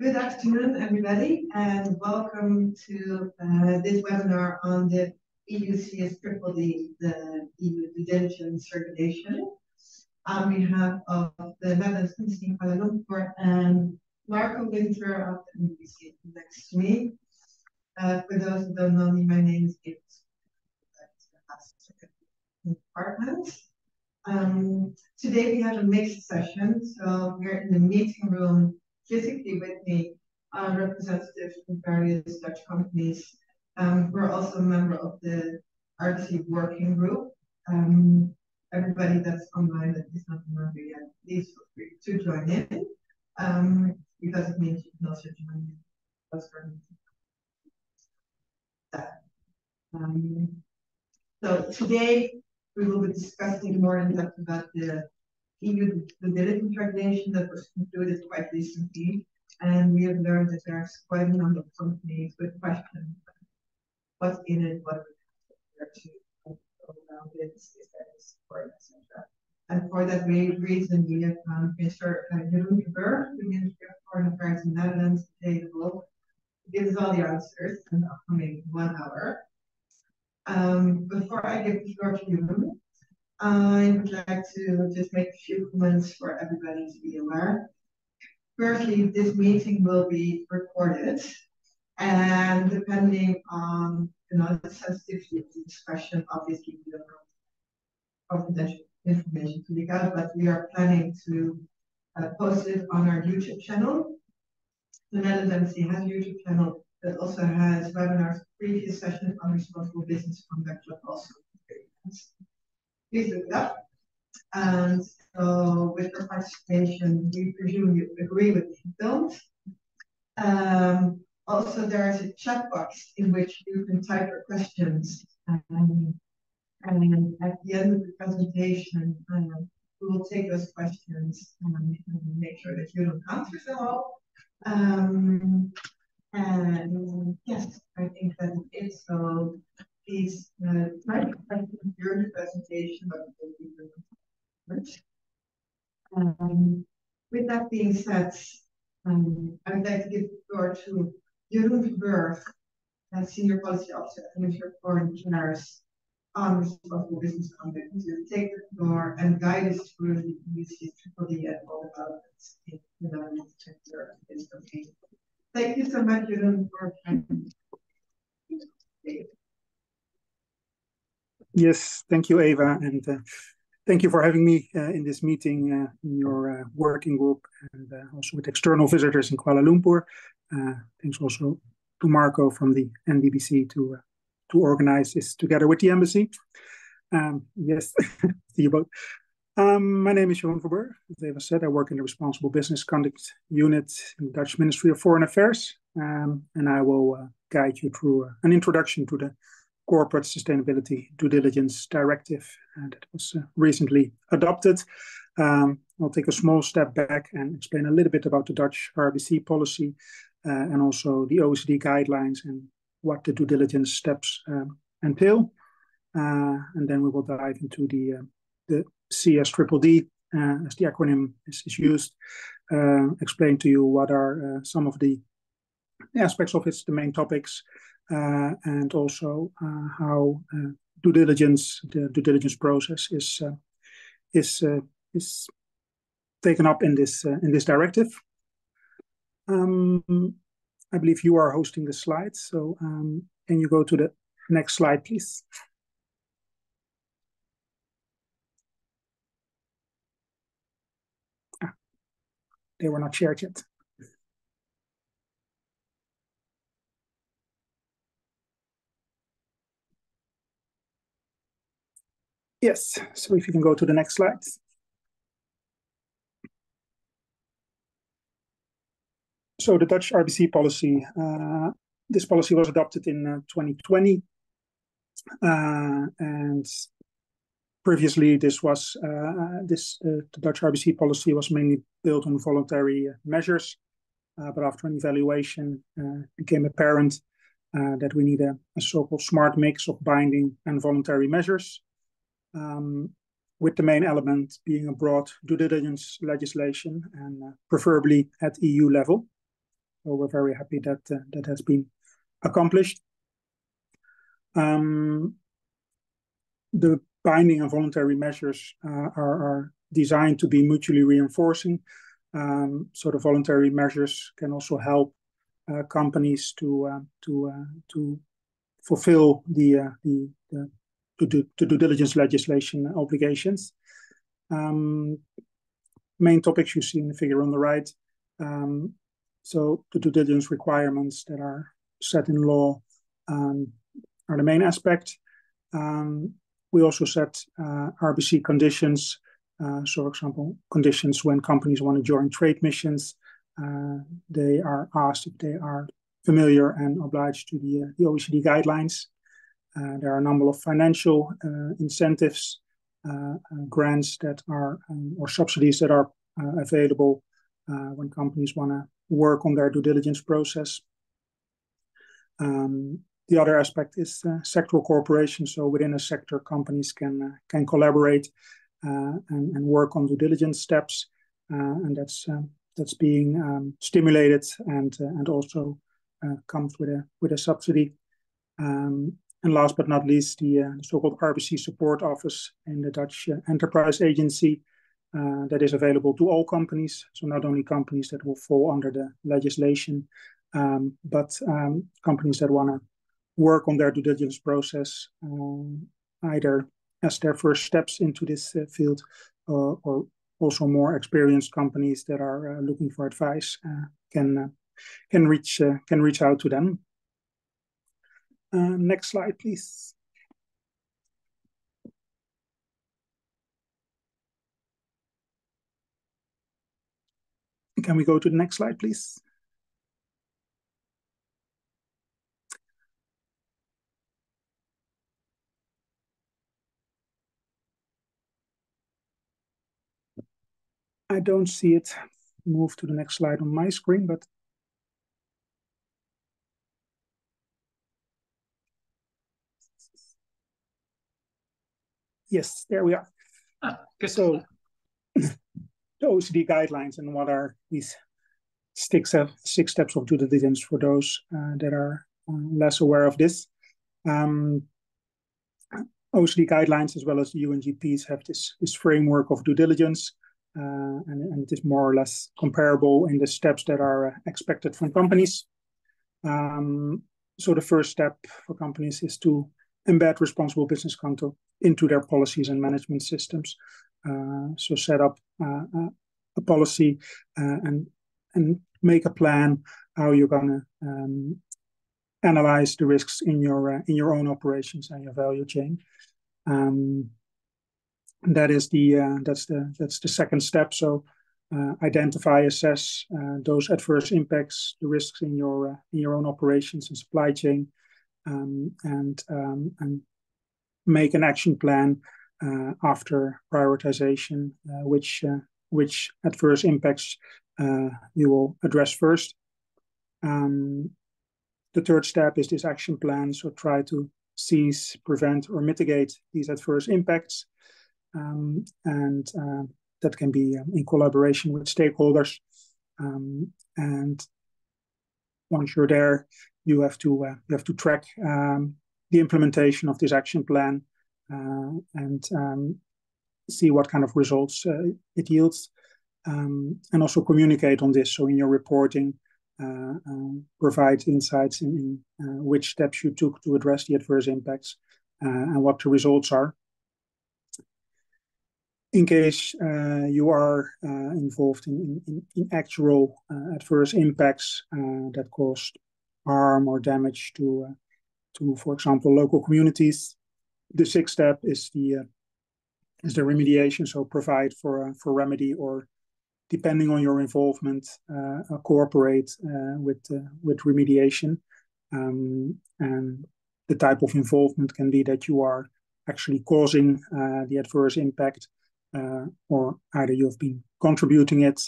Good afternoon, everybody, and welcome to this webinar on the EU CSDDD, the EU Due Diligence Regulation, on behalf of the Netherlands Ministry of Foreign Affairs and Marco Winter of the MDBC next to me. For those who don't know me, my name is Gips. Today we have a mixed session, so we're in the meeting room. Physically with me are representatives from various Dutch companies. We're also a member of the RBC working group. Everybody that's online that is not a member yet, please feel free to join in, because it means you can also join in. So today we will be discussing more in depth about the EU Due Diligence Regulation that was concluded quite recently, and we have learned that there are quite a number of companies with questions: what's in it, what we have to go around it, is there any support, etc. And for that reason, we have found Mr. Jeroen Verburg, the Ministry of Foreign Affairs in the Netherlands, available to give us all the answers in the upcoming 1 hour. Before I give the floor to Jeroen, I would like to just make a few comments for everybody to be aware. Firstly, this meeting will be recorded, and depending on the sensitivity of the discussion, obviously we don't have confidential information to leak out, but we are planning to post it on our YouTube channel. The Netherlands has a YouTube channel that also has webinars, previous sessions on responsible business conduct, but also please look it up. And so, with your participation, we presume you agree with the film. Also, there is a chat box in which you can type your questions. And at the end of the presentation, we will take those questions and make sure that you don't answer them all. And yes, I think that is it. So, please type questions during the presentation, but we'll be doing it. With that being said, I would like to give the floor to Jeroen Verburg, Senior Policy Officer at the Ministry of Foreign Affairs on Responsible Business Conduct, to take the floor and guide us through the UC's CSDDD and all developments in the Netherlands sector of this domain. Thank you so much, Jeroen Verburg. Yes, thank you, Eva, and thank you for having me in this meeting in your working group, and also with external visitors in Kuala Lumpur. Thanks also to Marco from the NDBC to organize this together with the embassy. Yes, see you both. My name is Jeroen Verburg. As Eva said, I work in the Responsible Business Conduct Unit in the Dutch Ministry of Foreign Affairs, and I will guide you through an introduction to the Corporate Sustainability Due Diligence Directive that was recently adopted. I'll take a small step back and explain a little bit about the Dutch RBC policy and also the OECD guidelines and what the due diligence steps entail. And then we will dive into the CSDDD, as the acronym is used, explain to you what are some of the aspects of it, the main topics, and also how the due diligence process is taken up in this directive. I believe you are hosting the slides, so can you go to the next slide, please? Ah, they were not shared yet. Yes, so if you can go to the next slide. So the Dutch RBC policy, this policy was adopted in 2020. And previously this was, the Dutch RBC policy was mainly built on voluntary measures. But after an evaluation, it became apparent that we need a so-called smart mix of binding and voluntary measures. with the main element being a broad due diligence legislation and preferably at EU level. So we're very happy that that has been accomplished. The binding and voluntary measures are designed to be mutually reinforcing. So the voluntary measures can also help companies to fulfill the due diligence legislation obligations. Main topics you see in the figure on the right. So the due diligence requirements that are set in law are the main aspect. We also set RBC conditions. So, for example, conditions when companies want to join trade missions. They are asked if they are familiar and obliged to the OECD guidelines. There are a number of financial incentives, grants that are, or subsidies that are available when companies want to work on their due diligence process. The other aspect is sectoral cooperation. So within a sector, companies can collaborate and work on due diligence steps, and that's being stimulated and also comes with a subsidy. And last but not least, the so-called RBC support office in the Dutch Enterprise Agency that is available to all companies. So not only companies that will fall under the legislation, but companies that want to work on their due diligence process, either as their first steps into this field or also more experienced companies that are looking for advice can reach out to them. Next slide, please. Can we go to the next slide, please? I don't see it move to the next slide on my screen, but yes, there we are. Good. So the OECD guidelines, and what are these six steps of due diligence for those that are less aware of this. OECD guidelines as well as the UNGPs have this framework of due diligence. And it is more or less comparable in the steps that are expected from companies. So the first step for companies is to embed responsible business conduct into their policies and management systems. So set up a policy and make a plan how you're going to analyze the risks in your own operations and your value chain. That is that's the second step. So identify, assess those adverse impacts, the risks in your own operations and supply chain, and make an action plan after prioritization, which adverse impacts you will address first. The third step is this action plan. So try to seize, prevent, or mitigate these adverse impacts. And that can be in collaboration with stakeholders. And once you're there, you have to track the implementation of this action plan and see what kind of results it yields, and also communicate on this. So in your reporting, provide insights in which steps you took to address the adverse impacts and what the results are. In case you are involved in actual adverse impacts that caused harm or damage to, for example, local communities, the sixth step is the remediation. So provide for remedy, or depending on your involvement, cooperate with remediation. And the type of involvement can be that you are actually causing the adverse impact. Or either you've been contributing it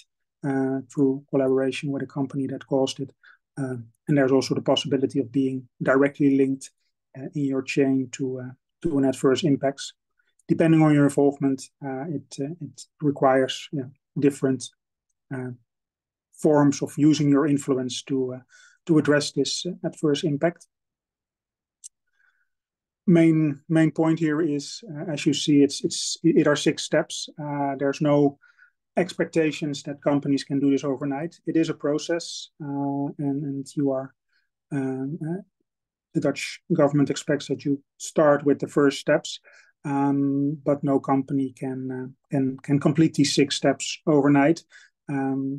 through collaboration with a company that caused it. And there's also the possibility of being directly linked in your chain to an adverse impacts. depending on your involvement, it requires different forms of using your influence to address this adverse impact. Main point here is, as you see, it are 6 steps. There's no expectations that companies can do this overnight. It is a process, and you are the Dutch government expects that you start with the first steps, but no company can complete these 6 steps overnight.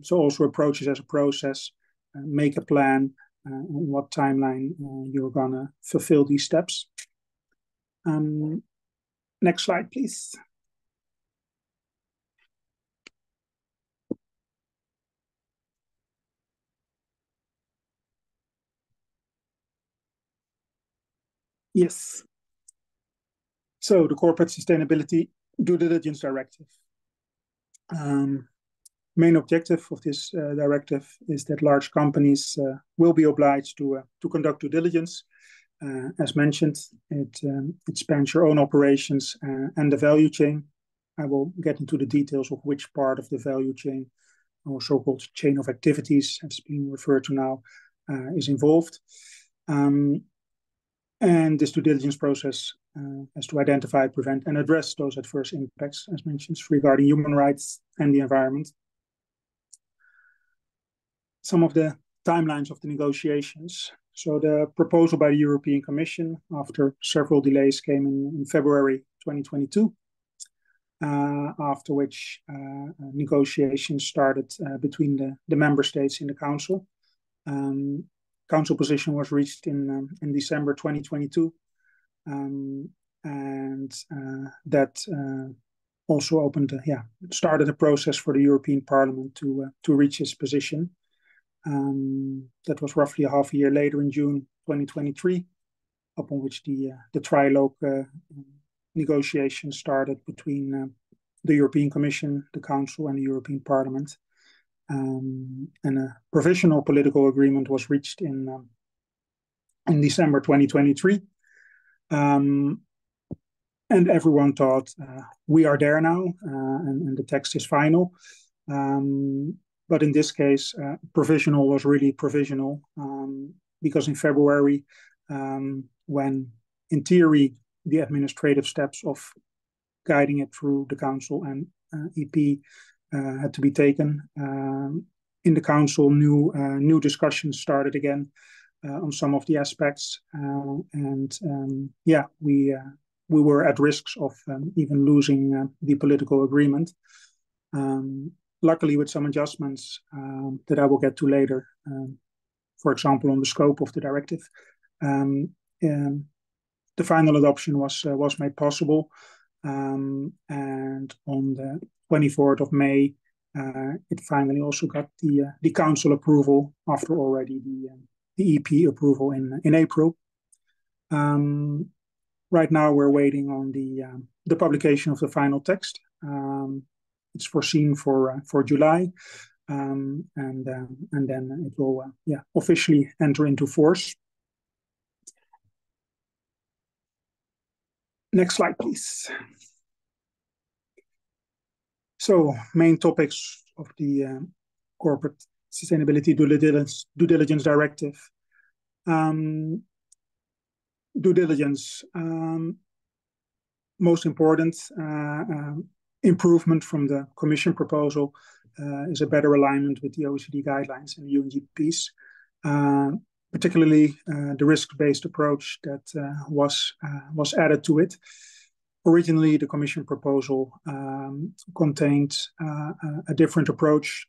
So also approach this as a process. Make a plan on what timeline you're gonna fulfill these steps. Next slide, please. Yes. So the Corporate Sustainability Due Diligence Directive. Main objective of this directive is that large companies will be obliged to conduct due diligence. As mentioned, it spans your own operations and the value chain. I will get into the details of which part of the value chain, or so-called chain of activities, as being referred to now, is involved. And this due diligence process has to identify, prevent, and address those adverse impacts, as mentioned, regarding human rights and the environment. Some of the timelines of the negotiations. So the proposal by the European Commission, after several delays, came in February 2022, after which negotiations started between the member states in the Council. Council position was reached in December 2022, and that also opened, started a process for the European Parliament to reach its position. That was roughly a half a year later, in June 2023, upon which the trilogue negotiations started between the European Commission, the Council, and the European Parliament. And a provisional political agreement was reached in December 2023. And everyone thought, we are there now, and the text is final. But in this case, provisional was really provisional, because in February, when in theory, the administrative steps of guiding it through the Council and EP had to be taken, in the Council, new discussions started again on some of the aspects. We were at risks of even losing the political agreement. Luckily, with some adjustments that I will get to later, for example, on the scope of the directive, the final adoption was made possible. And on the 24th of May, it finally also got the Council approval after already the EP approval in April. Right now, we're waiting on the publication of the final text. It's foreseen for July, and then it will officially enter into force. Next slide, please. So, main topics of the Corporate Sustainability Due Diligence Directive. Due diligence, most important. Improvement from the Commission proposal is a better alignment with the OECD guidelines and UNGPs, particularly the risk-based approach that was added to it. Originally, the Commission proposal contained a different approach,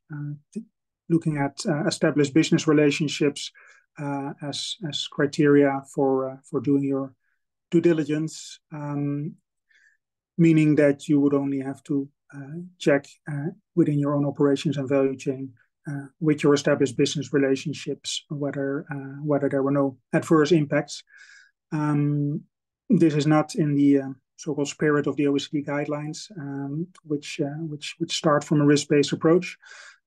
looking at established business relationships as criteria for doing your due diligence. Meaning that you would only have to check within your own operations and value chain with your established business relationships whether there were no adverse impacts. This is not in the so-called spirit of the OECD guidelines, which start from a risk-based approach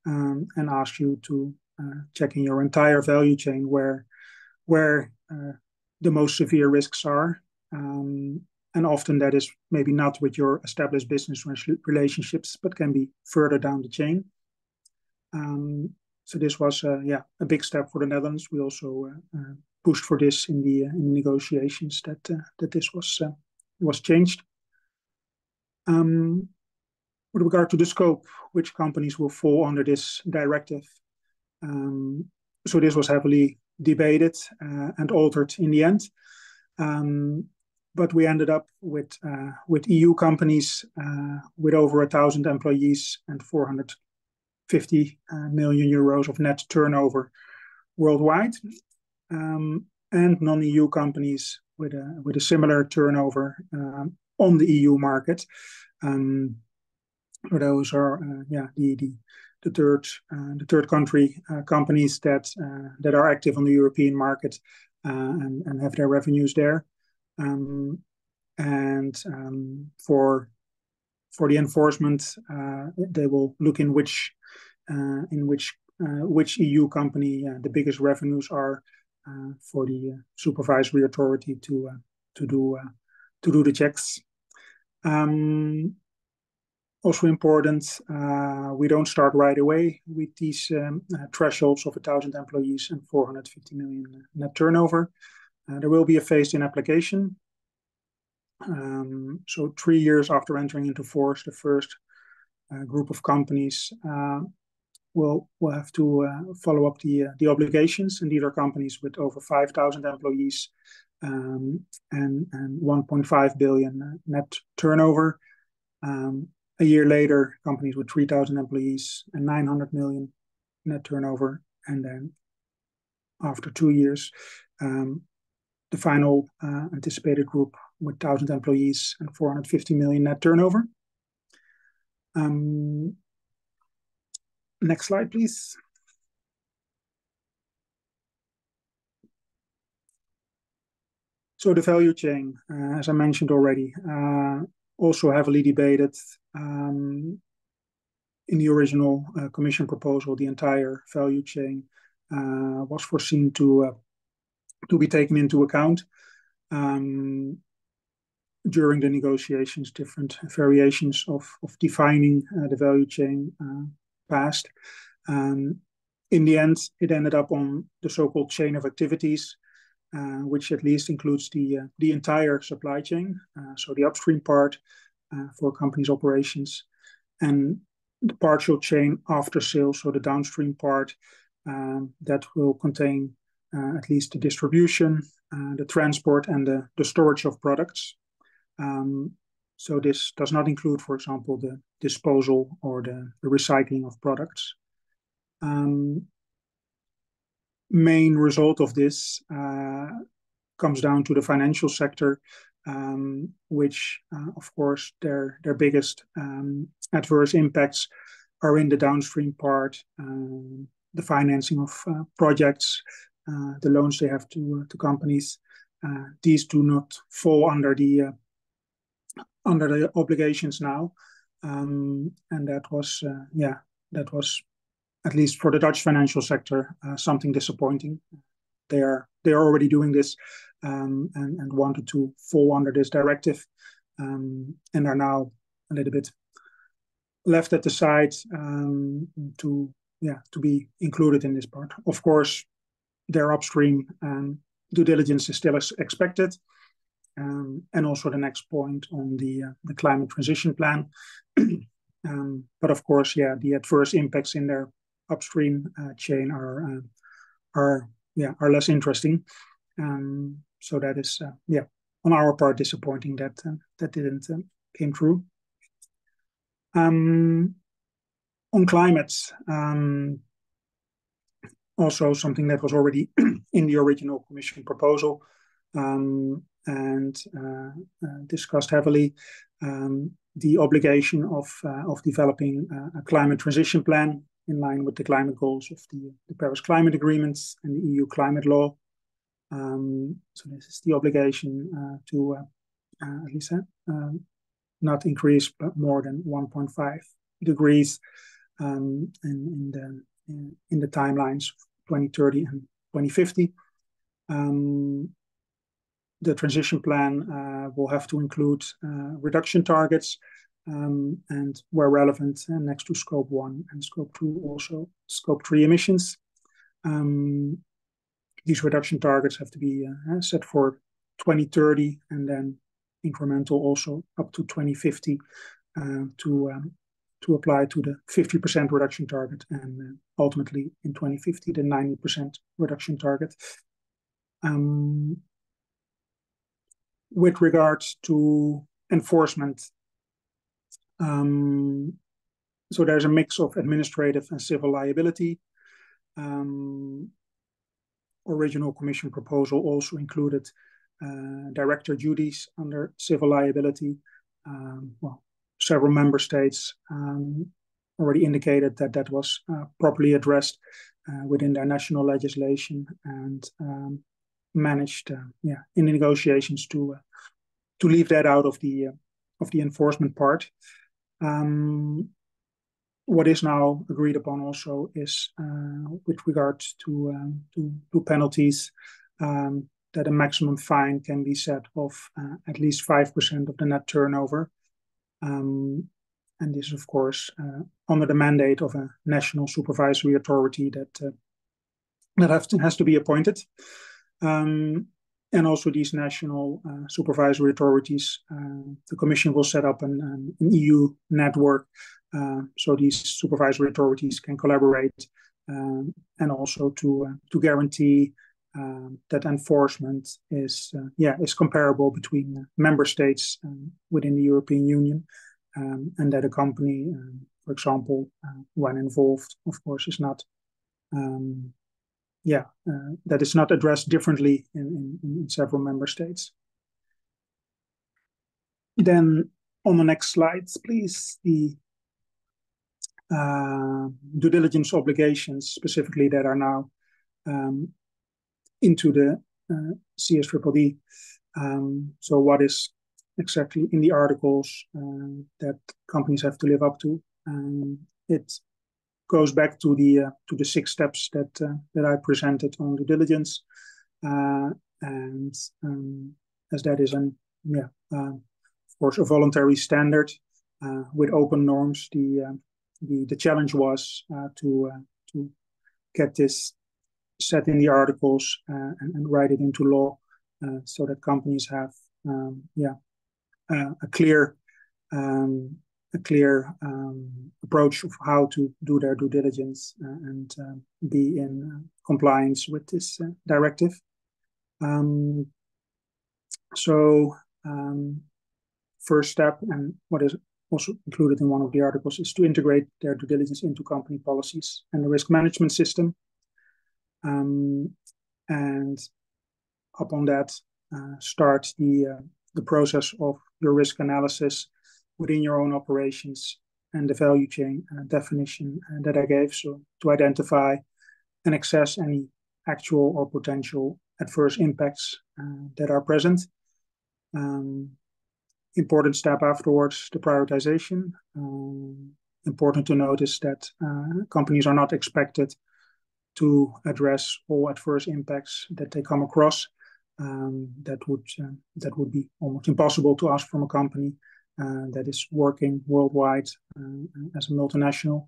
and ask you to check in your entire value chain where the most severe risks are. And often that is maybe not with your established business relationships, but can be further down the chain. So this was a big step for the Netherlands. We also pushed for this in the negotiations that this was changed. With regard to the scope, which companies will fall under this directive? So this was heavily debated and altered in the end. But we ended up with EU companies with over 1,000 employees and 450 million euros of net turnover worldwide, and non-EU companies with a similar turnover on the EU market. Those are the third country companies that are active on the European market and have their revenues there. For the enforcement, they will look in which EU company the biggest revenues are for the supervisory authority to do the checks. Also important, we don't start right away with these thresholds of 1,000 employees and 450 million net turnover. There will be a phased-in application. So 3 years after entering into force, the first group of companies will have to follow up the obligations. And these are companies with over 5,000 employees and 1.5 billion net turnover. A year later, companies with 3,000 employees and 900 million net turnover. And then after 2 years, the final anticipated group with 1,000 employees and 450 million net turnover. Next slide, please. So the value chain, as I mentioned already, also heavily debated. In the original Commission proposal, the entire value chain was foreseen to be taken into account. During the negotiations, different variations of defining the value chain passed. In the end, it ended up on the so-called chain of activities, which at least includes the entire supply chain, so the upstream part for companies' operations, and the partial chain after sales, so the downstream part that will contain at least the distribution, the transport, and the storage of products. So this does not include, for example, the disposal or the recycling of products. Main result of this comes down to the financial sector, which, of course, their biggest adverse impacts are in the downstream part, the financing of projects, the loans they have to companies. These do not fall under the obligations now, and that was at least for the Dutch financial sector something disappointing. They are already doing this and wanted to fall under this directive, and are now a little bit left at the side to be included in this part. Of course, their upstream due diligence is still expected. And also the next point on the climate transition plan. But of course, the adverse impacts in their upstream chain are less interesting. So that is on our part disappointing that didn't came true. On climate, also something that was already in the original Commission proposal. And discussed heavily the obligation of developing a climate transition plan in line with the climate goals of the Paris Climate Agreements and the EU climate law. So this is the obligation to at least not increase but more than 1.5 degrees in the timelines of 2030 and 2050. the transition plan will have to include reduction targets and, where relevant, next to scope 1 and scope 2, also scope 3 emissions. These reduction targets have to be set for 2030 and then incremental also up to 2050 to apply to the 50% reduction target and ultimately in 2050 the 90% reduction target. With regards to enforcement, so there's a mix of administrative and civil liability. Original Commission proposal also included director duties under civil liability. Well, several member states already indicated that that was properly addressed within their national legislation and managed, in the negotiations to leave that out of the enforcement part. What is now agreed upon also is, with regard to penalties, that a maximum fine can be set of at least 5% of the net turnover. And this is, of course, under the mandate of a national supervisory authority that has to be appointed. And also these national supervisory authorities, the Commission will set up an EU network, so these supervisory authorities can collaborate and also to guarantee that enforcement is comparable between member states within the European Union, and that a company, for example, when involved, of course, is not, that is not addressed differently in several member states. Then on the next slides, please, the due diligence obligations specifically that are now into the CSDDD. So what is exactly in the articles that companies have to live up to? It goes back to the 6 steps that I presented on due diligence, and as that is of course a voluntary standard with open norms, the challenge was to get this set in the articles and write it into law, so that companies have a clear approach of how to do their due diligence and be in compliance with this directive. First step, and what is also included in one of the articles, is to integrate their due diligence into company policies and the risk management system. And upon that, start the process of your risk analysis within your own operations and the value chain definition that I gave. So to identify and assess any actual or potential adverse impacts that are present. Important step afterwards, the prioritization. Important to notice that companies are not expected to address all adverse impacts that they come across. That would be almost impossible to ask from a company that is working worldwide as a multinational.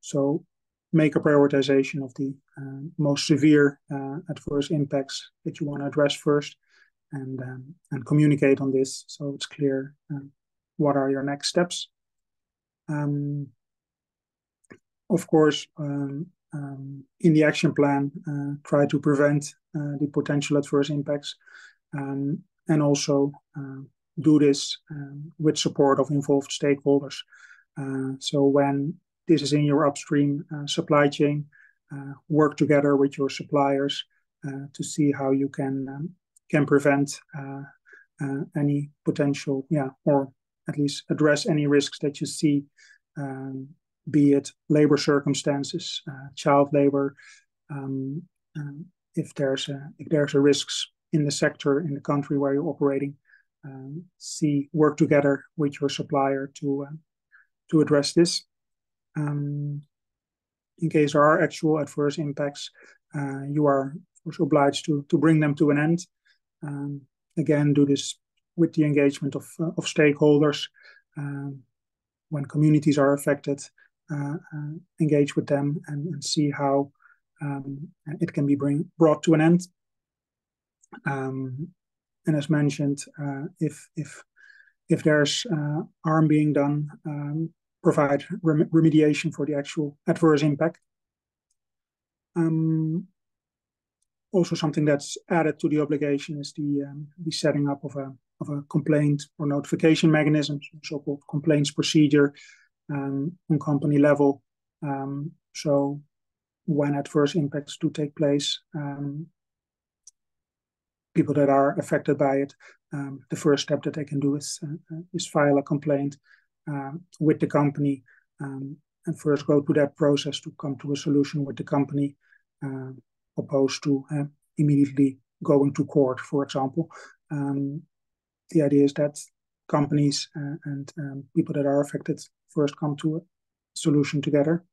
So make a prioritization of the most severe adverse impacts that you want to address first, and communicate on this so it's clear what are your next steps. Of course, in the action plan, try to prevent the potential adverse impacts, and also do this with support of involved stakeholders. So when this is in your upstream supply chain, work together with your suppliers to see how you can prevent any potential, or at least address any risks that you see, be it labor circumstances, child labor, if there's a risks in the sector, in the country where you're operating, work together with your supplier to address this. In case there are actual adverse impacts, you are obliged to bring them to an end, Again, do this with the engagement of stakeholders. When communities are affected, engage with them and see how it can be brought to an end. And as mentioned, if there's harm being done, provide remediation for the actual adverse impact. Also, something that's added to the obligation is the setting up of a complaint or notification mechanism, so-called complaints procedure, on company level. So when adverse impacts do take place, people that are affected by it, the first step that they can do is file a complaint with the company, and first go through that process to come to a solution with the company, opposed to immediately going to court, for example. The idea is that companies and people that are affected first come to a solution together.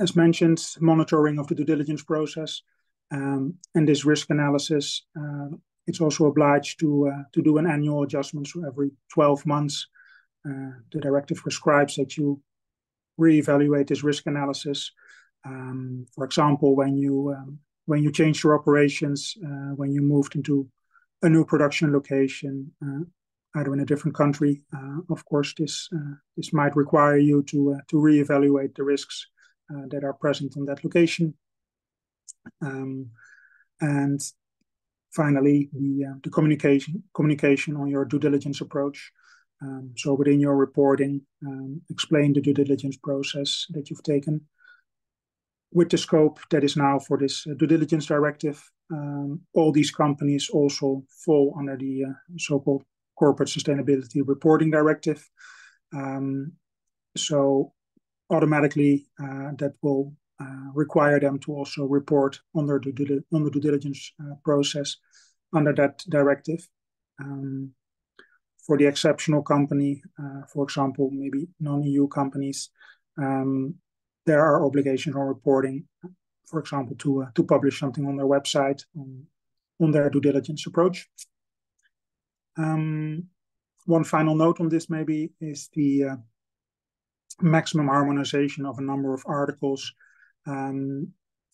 As mentioned, monitoring of the due diligence process, and this risk analysis, it's also obliged to do an annual adjustment. So every 12 months, the directive prescribes that you reevaluate this risk analysis. For example, when you changed your operations, when you moved into a new production location, either in a different country, of course, this might require you to reevaluate the risks that are present on that location. And finally, the communication on your due diligence approach. So within your reporting, explain the due diligence process that you've taken with the scope that is now for this due diligence directive. All these companies also fall under the so-called Corporate Sustainability Reporting Directive. So automatically, that will require them to also report on their due diligence process under that directive. For the exceptional company, for example, maybe non-EU companies, there are obligations on reporting, for example, to publish something on their website on their due diligence approach. One final note on this maybe is the maximum harmonization of a number of articles in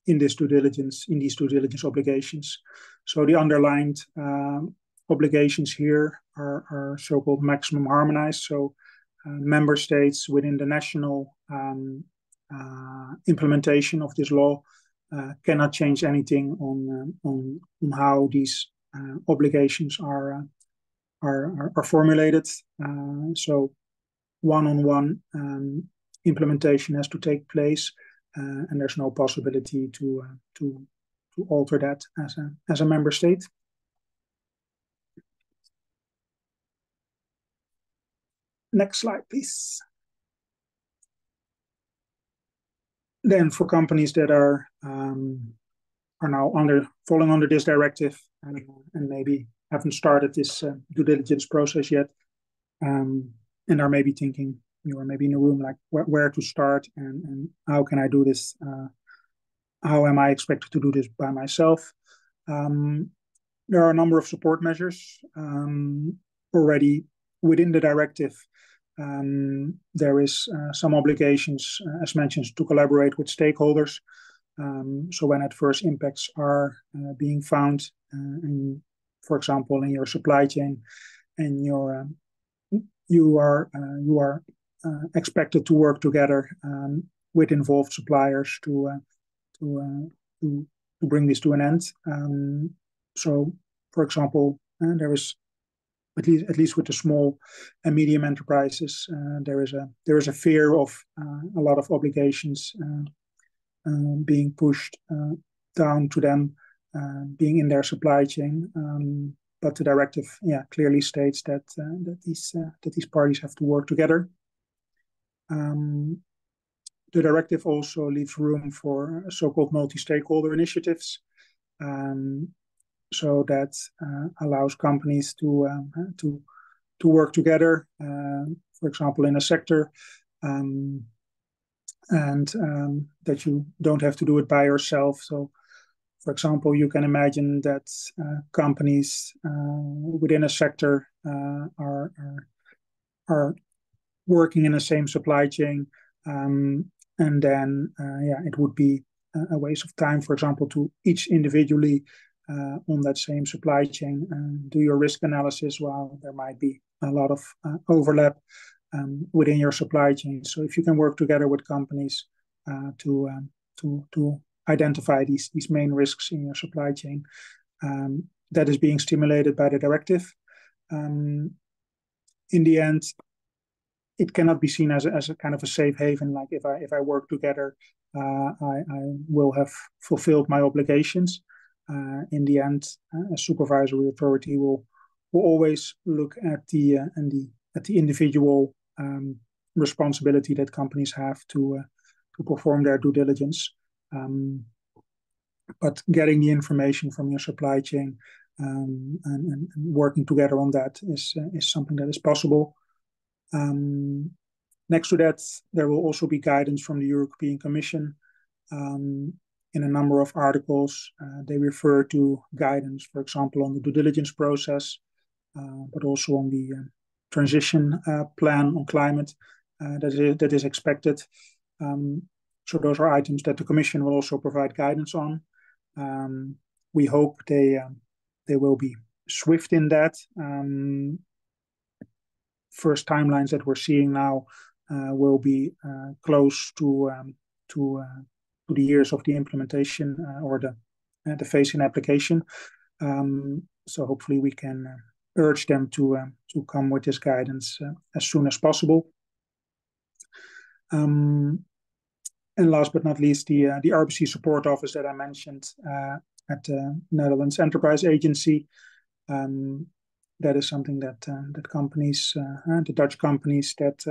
these due diligence obligations. So the underlined obligations here are so-called maximum harmonized. So member states within the national implementation of this law cannot change anything on how these obligations are formulated. So one-on-one implementation has to take place, and there's no possibility to alter that as a member state. Next slide, please. Then, for companies that are now falling under this directive and maybe haven't started this due diligence process yet, and are maybe thinking, you are maybe in a room like where to start and how can I do this? How am I expected to do this by myself? There are a number of support measures already. Within the directive, there is some obligations, as mentioned, to collaborate with stakeholders. So when adverse impacts are being found, in, for example, in your supply chain, and you are expected to work together with involved suppliers to bring this to an end. So, for example, there is. At least with the small and medium enterprises, there is a fear of a lot of obligations being pushed down to them, being in their supply chain. But the directive, clearly states that these parties have to work together. The directive also leaves room for so-called multi-stakeholder initiatives. So that allows companies to work together, for example, in a sector, and that you don't have to do it by yourself. So, For example, you can imagine that companies within a sector are working in the same supply chain, and then it would be a waste of time, for example, to each individually on that same supply chain do your risk analysis, while there might be a lot of overlap within your supply chain. So if you can work together with companies to identify these main risks in your supply chain, that is being stimulated by the directive. In the end, it cannot be seen as a kind of a safe haven. Like if I work together, I will have fulfilled my obligations. In the end, a supervisory authority will always look at the individual responsibility that companies have to perform their due diligence. But getting the information from your supply chain and working together on that is something that is possible. Next to that, there will also be guidance from the European Commission. In a number of articles, they refer to guidance, for example, on the due diligence process, but also on the transition plan on climate that is expected. So those are items that the Commission will also provide guidance on. We hope they will be swift in that. First timelines that we're seeing now will be close to the years of the implementation or the phase-in application. So hopefully we can urge them to come with this guidance as soon as possible. And last but not least, the RBC support office that I mentioned at the Netherlands Enterprise Agency. That is something that companies, the Dutch companies that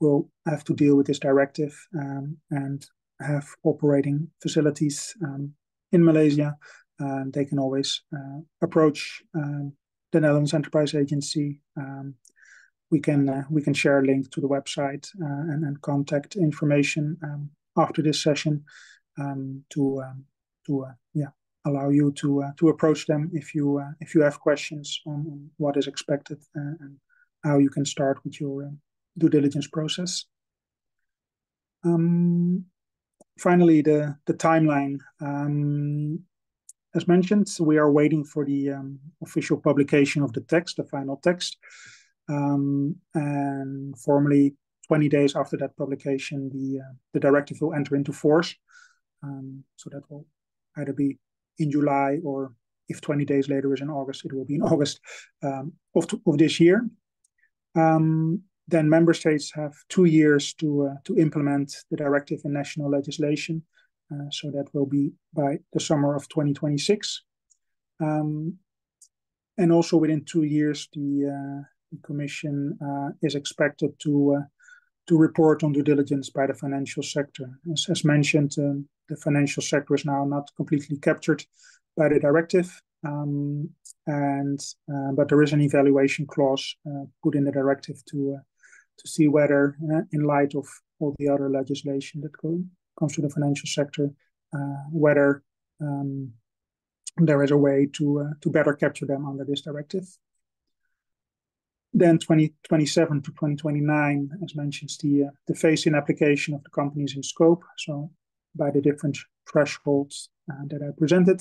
will have to deal with this directive and have operating facilities in Malaysia. They can always approach the Netherlands Enterprise Agency. We can share a link to the website and contact information after this session to allow you to approach them if you have questions on what is expected and how you can start with your due diligence process. Finally, the timeline. As mentioned, we are waiting for the official publication of the text, the final text. And formally, 20 days after that publication, the directive will enter into force. So that will either be in July, or if 20 days later is in August, it will be in August of this year. Then member states have 2 years to implement the directive in national legislation. So that will be by the summer of 2026. And also within 2 years, the Commission is expected to report on due diligence by the financial sector. As mentioned, the financial sector is now not completely captured by the directive, but there is an evaluation clause put in the directive to see whether, in light of all the other legislation that comes to the financial sector, whether there is a way to better capture them under this directive. Then 2027 to 2029, as mentioned, the phase-in application of the companies in scope, so by the different thresholds that I presented.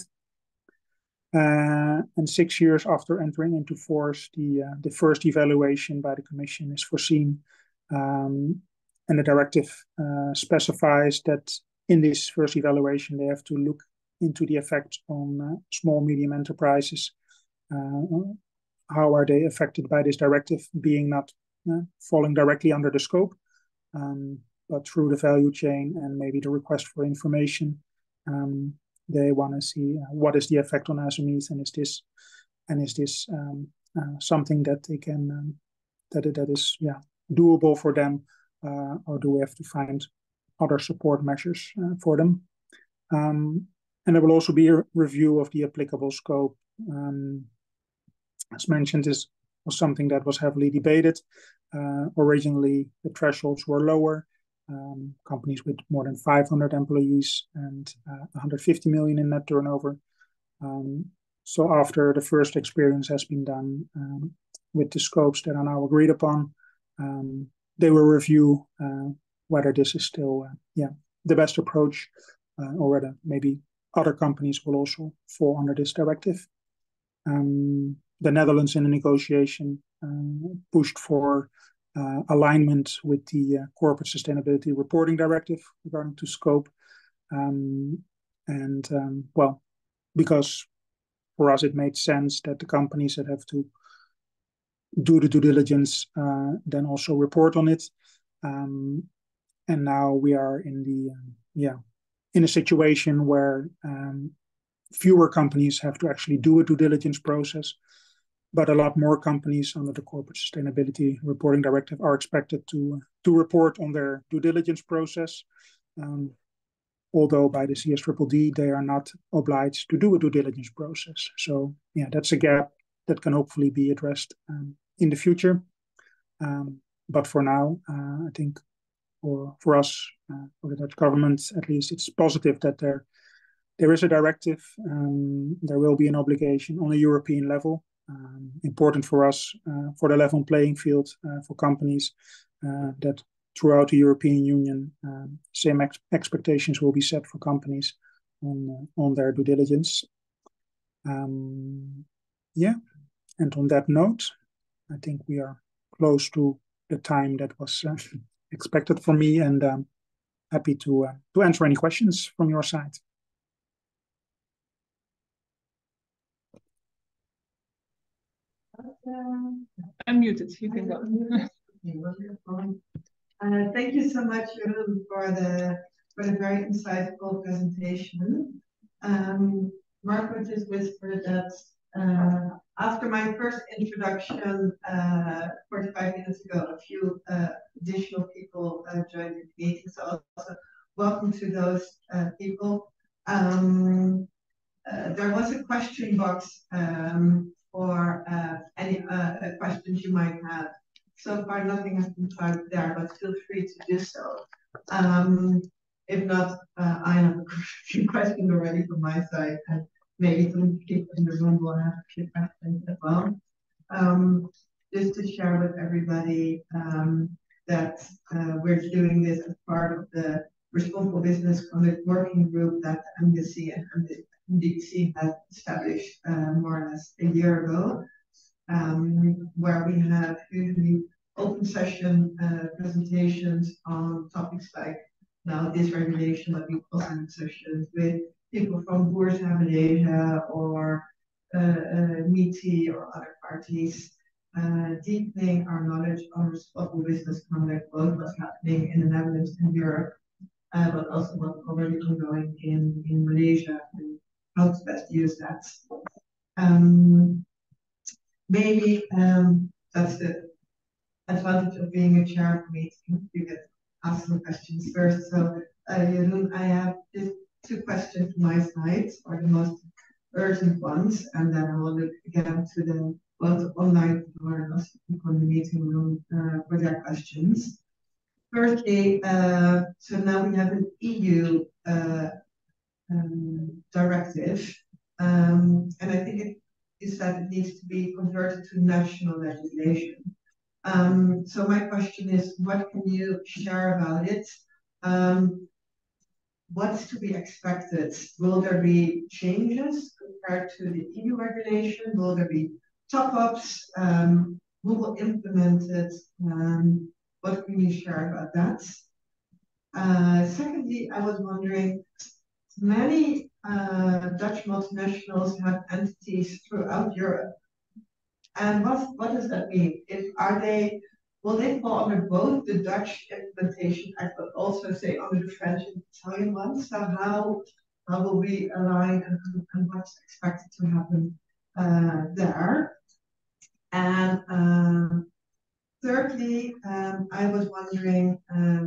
And 6 years after entering into force, the first evaluation by the Commission is foreseen. And the directive specifies that in this first evaluation, they have to look into the effect on small, medium enterprises. How are they affected by this directive, being not falling directly under the scope, but through the value chain and maybe the request for information? They want to see what is the effect on SMEs, and is this something that they can that is doable for them, or do we have to find other support measures for them? And there will also be a review of the applicable scope. As mentioned, this was something that was heavily debated. Originally, the thresholds were lower. companies with more than 500 employees and 150 million in net turnover. So after the first experience has been done with the scopes that are now agreed upon, they will review whether this is still the best approach, or whether maybe other companies will also fall under this directive. The Netherlands in the negotiation pushed for alignment with the Corporate Sustainability Reporting Directive regarding to scope. Well, because for us it made sense that the companies that have to do the due diligence then also report on it. And now we are in the in a situation where fewer companies have to actually do a due diligence process, but a lot more companies under the Corporate Sustainability Reporting Directive are expected to report on their due diligence process. Although by the CSDDD, they are not obliged to do a due diligence process. So that's a gap that can hopefully be addressed in the future. But for now, I think for us, for the Dutch government, at least, it's positive that there is a directive. There will be an obligation on a European level. Important for us, for the level playing field for companies, that throughout the European Union, same expectations will be set for companies on their due diligence. And on that note, I think we are close to the time that was expected for me, and happy to answer any questions from your side. I'm muted. You can go. Thank you so much, Jeroen, for the very insightful presentation. Marco just whispered that after my first introduction 45 minutes ago, a few additional people joined the meeting. So also welcome to those people. There was a question box for any questions you might have. So far, nothing has been typed there, but feel free to do so. If not, I have a few questions already from my side, and maybe some people in the room will have a few questions as well. Just to share with everybody that we're doing this as part of the Responsible Business Conduct Working Group that the MDBC and MDBC had established more or less a year ago. Where we have usually open session presentations on topics like now this regulation that we also had sessions with people from Bursa Malaysia or METI or other parties, deepening our knowledge on responsible business conduct, both what's happening in the Netherlands and Europe, but also what's already ongoing in Malaysia and how to best use that. Maybe that's the advantage of being a chair of meeting. You get asked some questions first. So, Jeroen, I have just two questions from my side, or the most urgent ones, and then I will look again to the both online or also people in the meeting room for their questions. Firstly, so now we have an EU directive, and I think it is that it needs to be converted to national legislation. So my question is, what can you share about it? What's to be expected? Will there be changes compared to the EU regulation? Will there be top-ups? Who will implement it? What can you share about that? Secondly, I was wondering, many Dutch multinationals have entities throughout Europe, and what does that mean? Will they fall under both the Dutch Implementation Act, but also say under the French and Italian ones? So how will we align, and what's expected to happen there? And thirdly, I was wondering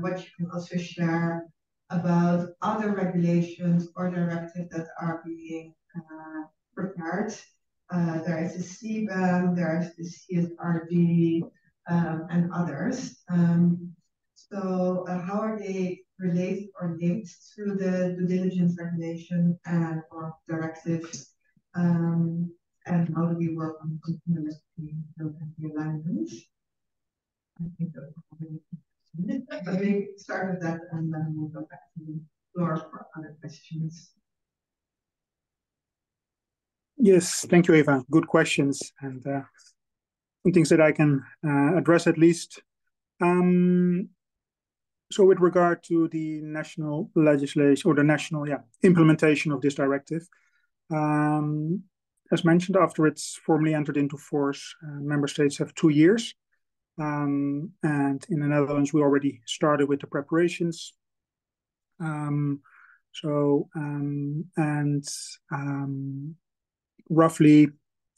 what you can also share about other regulations or directives that are being prepared. There is the CBAM, there is the CSRD, and others. So how are they related or linked to the due diligence regulation and or directive? And how do we work on continuous alignment? I think that was but we start with that and then we'll go back to the floor for other questions. Yes, thank you, Eva. Good questions and some things that I can address at least. So with regard to the national legislation or the national implementation of this directive, as mentioned, after it's formally entered into force, member states have 2 years. And in the Netherlands, we already started with the preparations. Roughly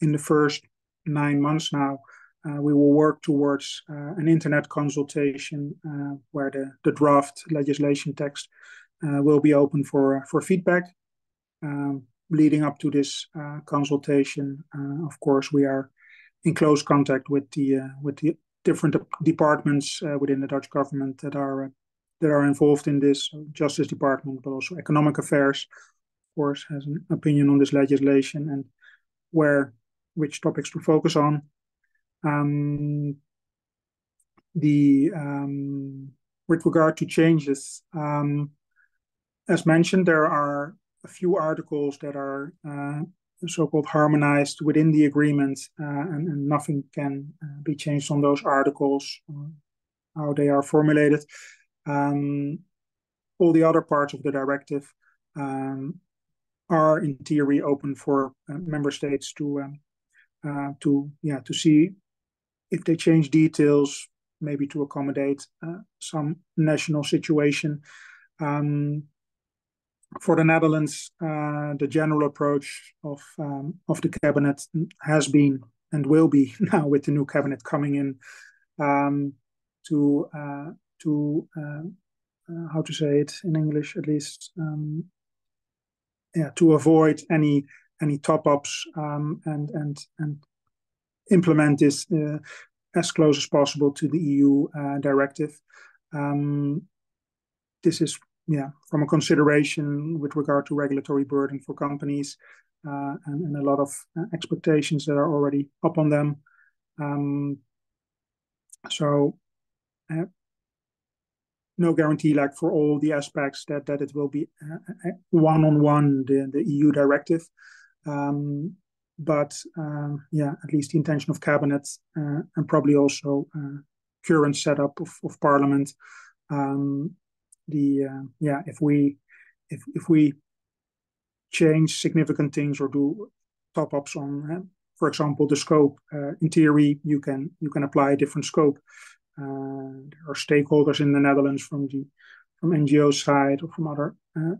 in the first 9 months now, we will work towards an internet consultation where the draft legislation text will be open for feedback. Leading up to this consultation, of course, we are in close contact with the different departments within the Dutch government that are involved in this, Justice Department, but also Economic Affairs, of course, has an opinion on this legislation and which topics to focus on. With regard to changes, as mentioned, there are a few articles that are so-called harmonized within the agreement, and nothing can be changed on those articles, how they are formulated. All the other parts of the directive are in theory open for member states to see if they change details, maybe to accommodate some national situation. For the Netherlands, the general approach of the cabinet has been and will be now with the new cabinet coming in how to say it in English at least, to avoid any top-ups and implement this as close as possible to the EU directive. This is from a consideration with regard to regulatory burden for companies and a lot of expectations that are already up on them. No guarantee, like for all the aspects, that it will be one-on-one the EU directive, at least the intention of cabinet and probably also current setup of parliament. If we change significant things or do top-ups on, for example, the scope. In theory, you can apply a different scope. There are stakeholders in the Netherlands from NGO side or from other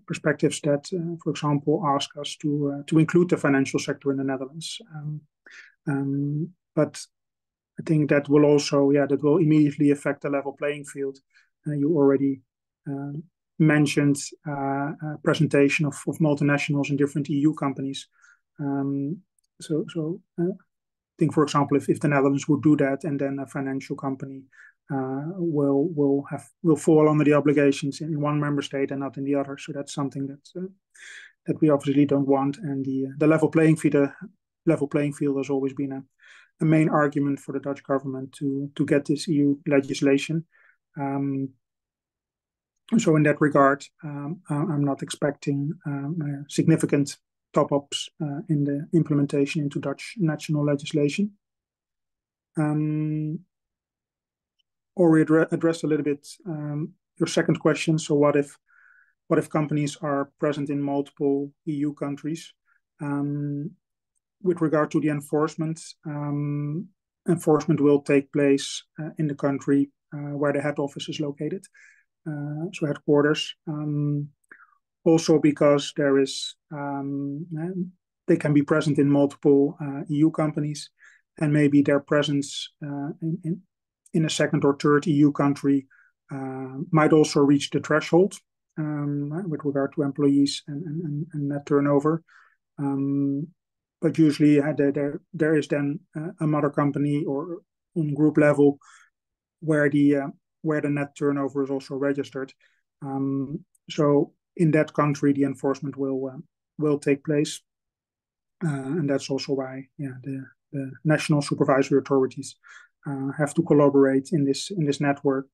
perspectives that, for example, ask us to include the financial sector in the Netherlands. But I think that will also that will immediately affect the level playing field. You already mentioned a presentation of multinationals and different EU companies. I think, for example, if the Netherlands would do that, and then a financial company will fall under the obligations in one member state and not in the other. So that's something that we obviously don't want. And the level playing field has always been a main argument for the Dutch government to get this EU legislation. So in that regard, I'm not expecting significant top-ups in the implementation into Dutch national legislation. Already addressed a little bit your second question. So what if companies are present in multiple EU countries? With regard to the enforcement, enforcement will take place in the country where the head office is located, so headquarters. Also because there is, they can be present in multiple EU companies, and maybe their presence in a second or third EU country might also reach the threshold with regard to employees and net turnover. But usually there is then a mother company or on group level where the where the net turnover is also registered. So in that country, the enforcement will take place, and that's also why the national supervisory authorities have to collaborate in this network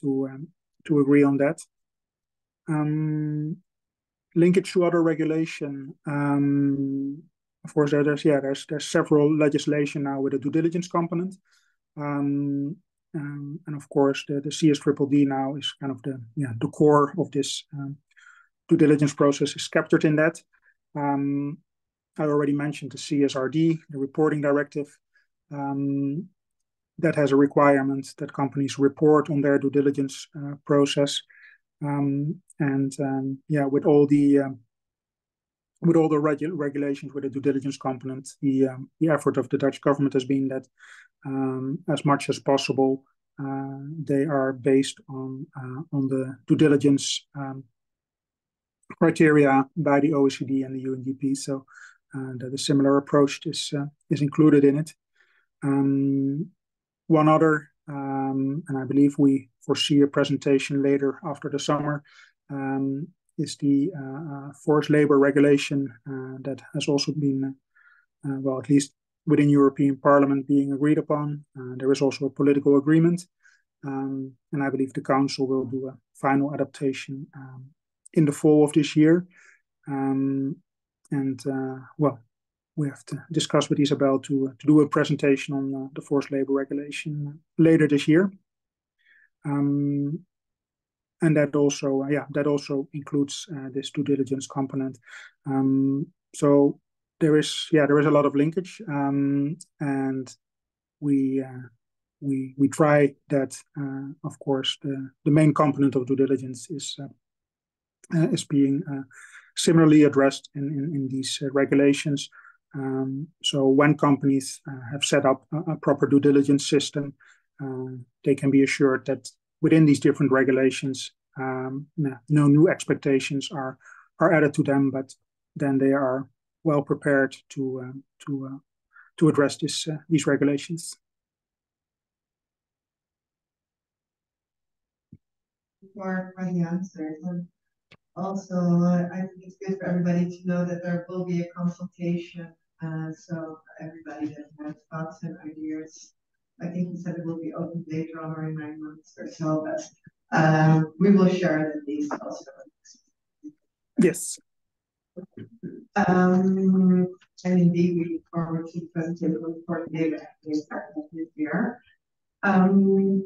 to agree on that. Linkage to other regulation. Of course, there's several legislation now with a due diligence component, and of course the CSDDD now is kind of the core of this due diligence process is captured in that. I already mentioned the CSRD, the reporting directive, that has a requirement that companies report on their due diligence process, with all the regulations with the due diligence component, the effort of the Dutch government has been that as much as possible they are based on the due diligence criteria by the OECD and the UNGPs. So that a similar approach is included in it. One other, and I believe we foresee a presentation later after the summer, is the forced labor regulation that has also been, well, at least within European Parliament, being agreed upon. There is also a political agreement, and I believe the Council will do a final adaptation in the fall of this year. We have to discuss with Isabel to do a presentation on the forced labor regulation later this year. And that also, includes this due diligence component. So there is a lot of linkage, and we try that. Of course, the main component of due diligence is being similarly addressed in these regulations. So when companies have set up a proper due diligence system, they can be assured that within these different regulations, no new expectations are added to them, but then they are well prepared to address these regulations. For the answers, and also I think it's good for everybody to know that there will be a consultation, so everybody that has thoughts and ideas. I think he said it will be open later on or in 9 months or so, but we will share these also. Yes. And indeed, we look forward to the presentation for data this year. I'm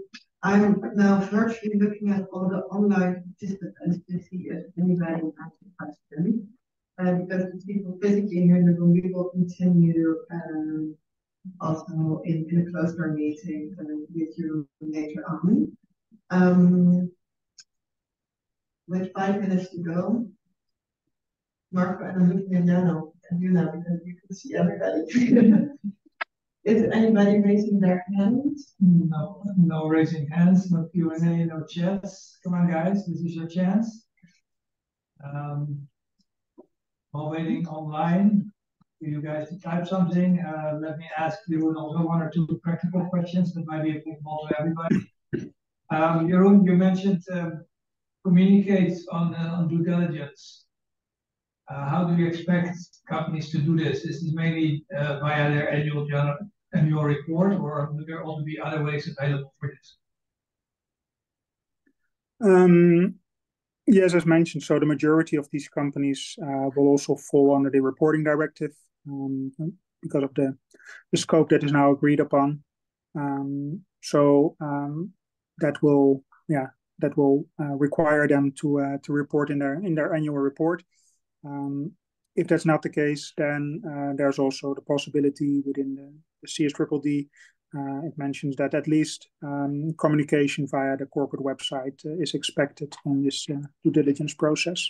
now virtually looking at all the online participants to see if anybody has a question. Because the people physically here in the room, we will continue also in a closed door meeting with you later on. With 5 minutes to go, Marco, and I'm looking at Nano and you now because you can see everybody. Is anybody raising their hands? No raising hands, no Q&A, no chats. Come on, guys, this is your chance. While waiting online, you guys to type something. Let me ask you also one or two practical questions that might be applicable to everybody. Jeroen, you mentioned communicate on due diligence. How do you expect companies to do this? Is this mainly via their annual report, or will there also be other ways available for this? Yes, as mentioned, so the majority of these companies will also fall under the reporting directive because of the scope that is now agreed upon. That will require them to report in their annual report. If that's not the case, then there's also the possibility within the CSDDD. It mentions that at least communication via the corporate website is expected on this due diligence process.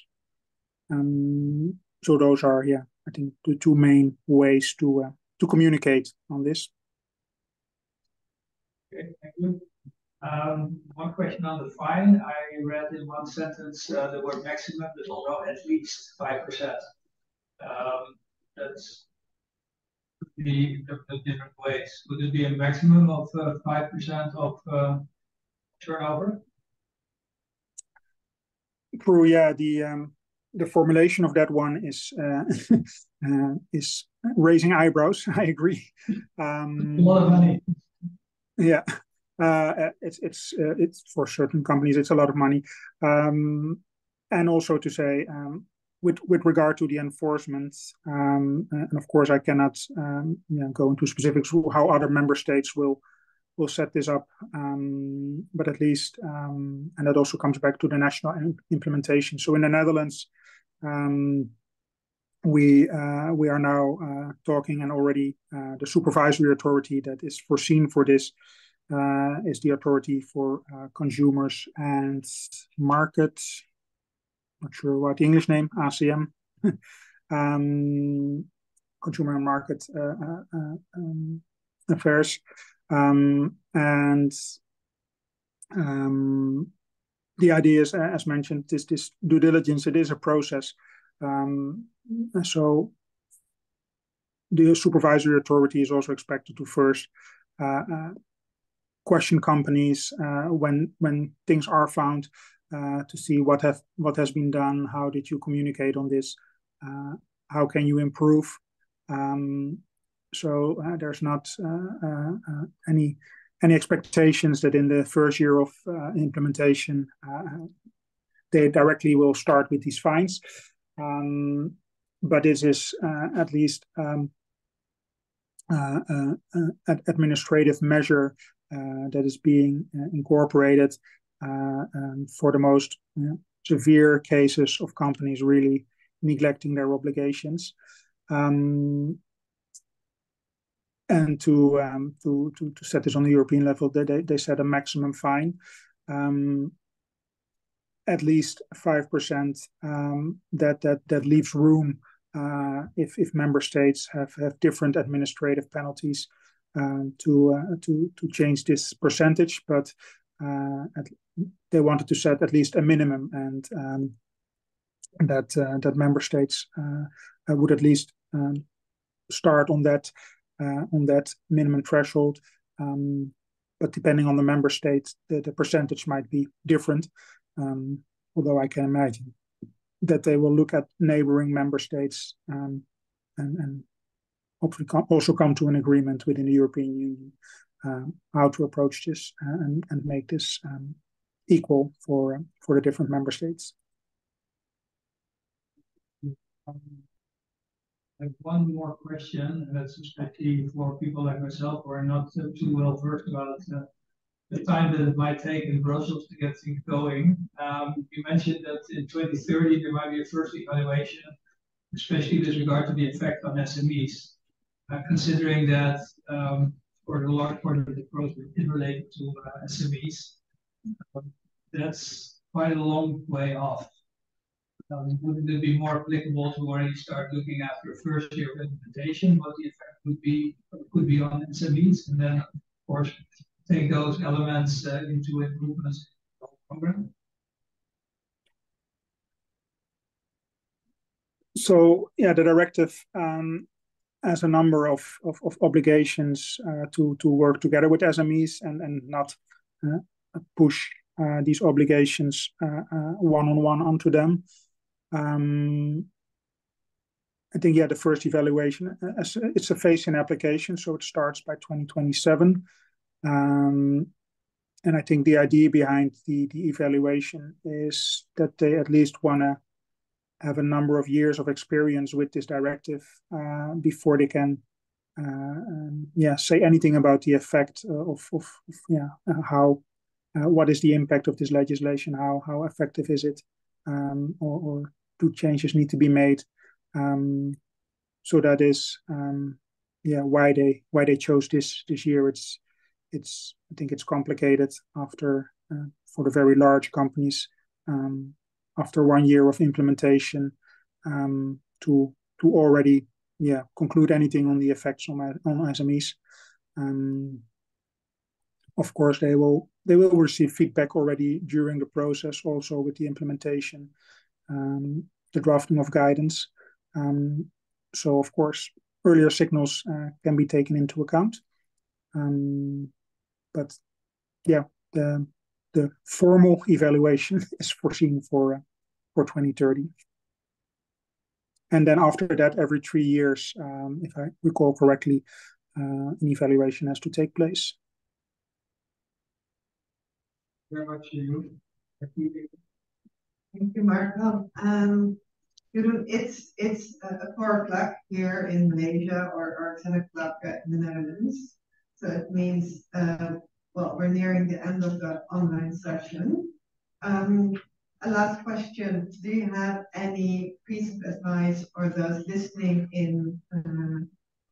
So those are, I think the two main ways to communicate on this. Okay, thank you. One question on the fine. I read in one sentence the word maximum is also at least 5%. That's the different ways. Would it be a maximum of 5% of turnover? True, yeah. The formulation of that one is raising eyebrows. I agree. A lot of money. Yeah, it's for certain companies. It's a lot of money, and also to say with regard to the enforcement, and of course I cannot go into specifics how other member states will set this up, but at least, and that also comes back to the national implementation. So in the Netherlands, we are now talking, and already the supervisory authority that is foreseen for this is the Authority for Consumers and Markets. Not sure what the English name, ACM, Consumer and Market Affairs. The idea is, as mentioned, this due diligence, it is a process. So the supervisory authority is also expected to first question companies when things are found, to see what has been done, how did you communicate on this, how can you improve. So there's not any expectations that in the first year of implementation they directly will start with these fines, but this is at least an administrative measure that is being incorporated for the most severe cases of companies really neglecting their obligations. And to set this on the European level, they set a maximum fine, at least 5%. That leaves room if member states have different administrative penalties to change this percentage. But they wanted to set at least a minimum, and that member states would at least start on that. On that minimum threshold, but depending on the member state, the percentage might be different, although I can imagine that they will look at neighboring member states and hopefully also come to an agreement within the European Union how to approach this and make this equal for the different member states. I have one more question, and that's especially for people like myself who are not too well versed about the time that it might take in Brussels to get things going. You mentioned that in 2030 there might be a first evaluation, especially with regard to the effect on SMEs, considering that for a large part of the growth is related to SMEs. That's quite a long way off. Wouldn't it be more applicable to already start looking after first year of implementation, what the effect could be on SMEs, and then of course take those elements into improvements in the program? So yeah, the directive has a number of obligations to work together with SMEs and not push these obligations one-on-one onto them. I think, yeah, the first evaluation, it's a phase-in application, so it starts by 2027. And I think the idea behind the evaluation is that they at least want to have a number of years of experience with this directive before they can say anything about the effect of what is the impact of this legislation, how effective is it, or do changes need to be made? So that is, why they chose this year. It's I think it's complicated after for the very large companies after 1 year of implementation to already conclude anything on the effects on SMEs. Of course, they will receive feedback already during the process, also with the implementation, the drafting of guidance. So, of course, earlier signals can be taken into account. But, yeah, the the formal evaluation is foreseen for 2030. And then after that, every 3 years, if I recall correctly, an evaluation has to take place. Very much, Jeroen. Thank you, Marco. Jeroen, it's 4 o'clock here in Malaysia, or 10 o'clock in the Netherlands. So it means, well, we're nearing the end of the online session. A last question: do you have any piece of advice, or those listening in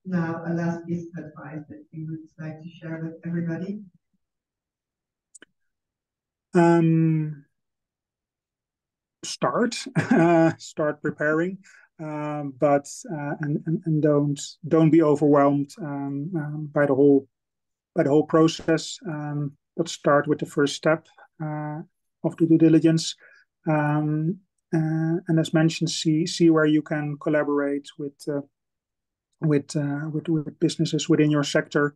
now, a last piece of advice that you would like to share with everybody? Start preparing, but don't be overwhelmed by the whole process. But start with the first step of the due diligence, and as mentioned, see where you can collaborate with businesses within your sector.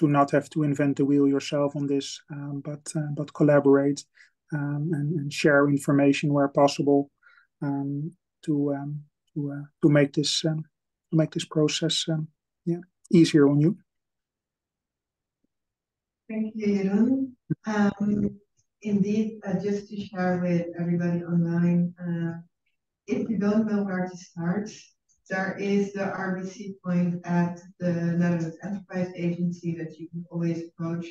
To not have to invent the wheel yourself on this, but collaborate and share information where possible to make this process easier on you. Thank you, Jeroen. Indeed, just to share with everybody online, if you don't know where to start, there is the RBC point at the Netherlands Enterprise Agency that you can always approach.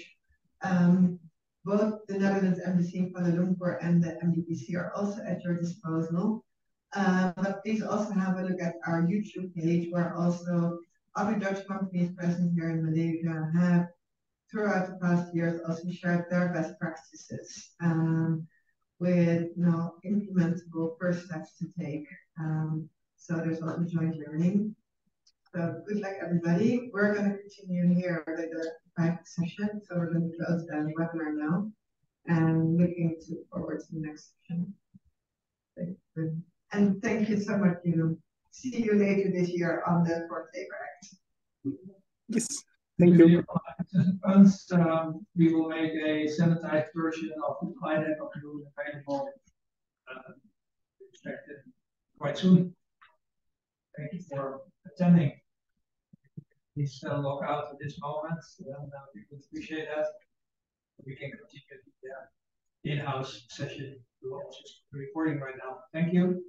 Both the Netherlands Embassy in Kuala Lumpur and the MDBC are also at your disposal. But please also have a look at our YouTube page, where also other Dutch companies present here in Malaysia have, throughout the past years, also shared their best practices with implementable first steps to take. So there's also joint learning. So good luck, everybody. We're going to continue here with the live session. So we're going to close the webinar now, and looking forward to the next session. Thank you. And thank you so much, Jeroen. See you later this year on the Fourth Labor Act. Yes. Thank you. Participants, we will make a sanitized version of the IDAC of Jeroen available expected quite soon. Thank you for attending. Please log out at this moment, and we would appreciate that. We can continue the in-house session. We're all just recording right now. Thank you.